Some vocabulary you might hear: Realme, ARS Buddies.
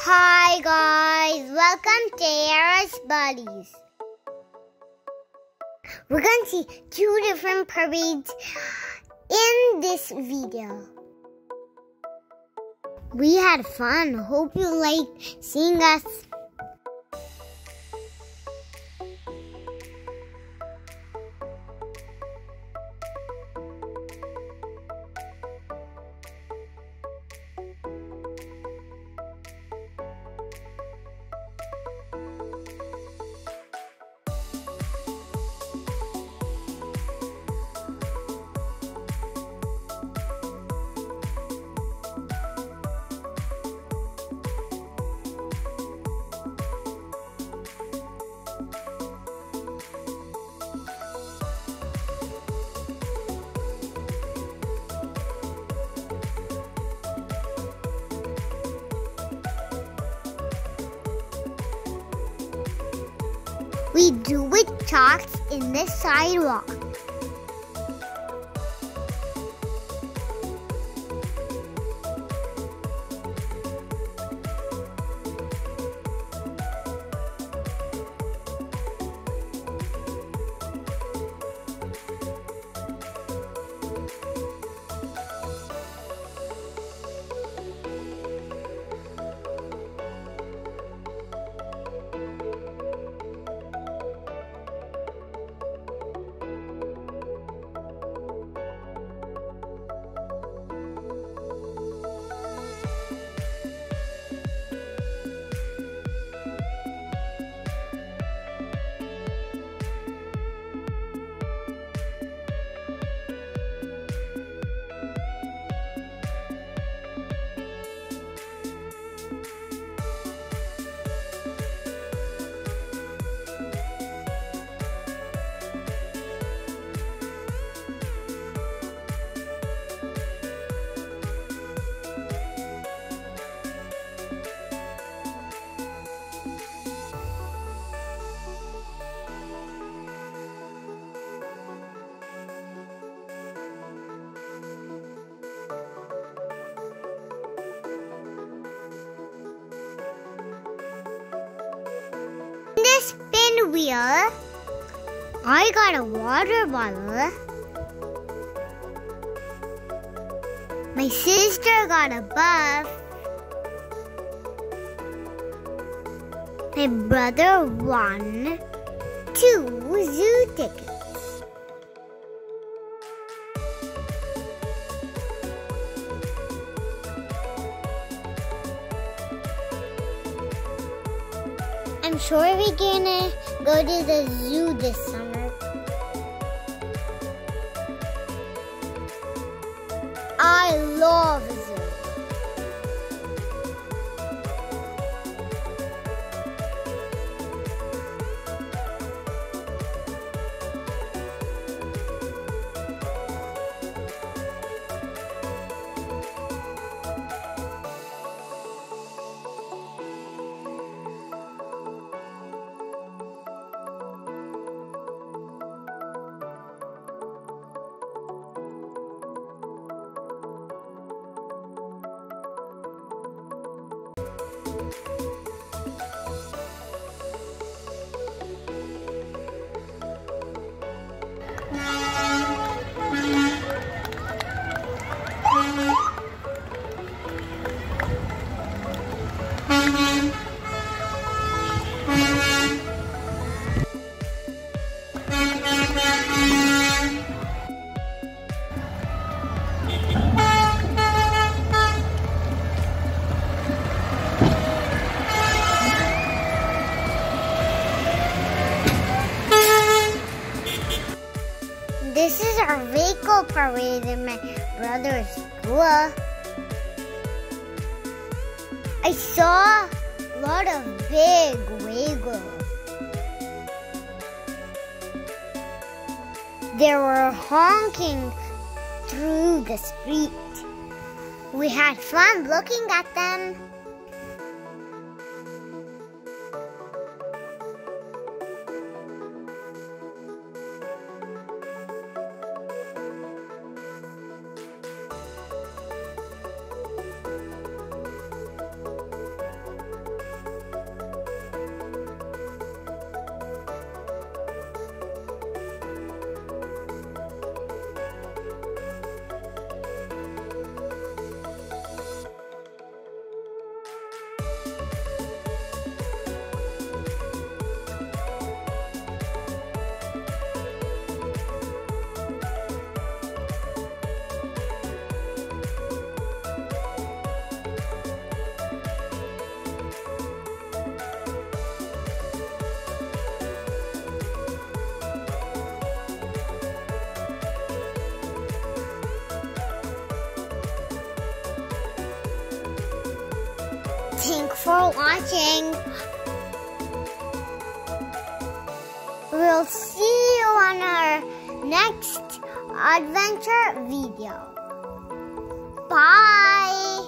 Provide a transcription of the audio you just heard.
Hi guys, welcome to ARS Buddies. We're going to see two different parades in this video. We had fun. Hope you liked seeing us. We do with chalks in the sidewalk. Spin wheel. I got a water bottle. My sister got a buff. My brother won 2 zoo tickets. I'm sure we're gonna go to the zoo this summer. I love zoo. This is our vehicle parade in my brother's school. I saw a lot of big vehicles. They were honking through the street. We had fun looking at them. Thanks for watching. We'll see you on our next adventure video. Bye.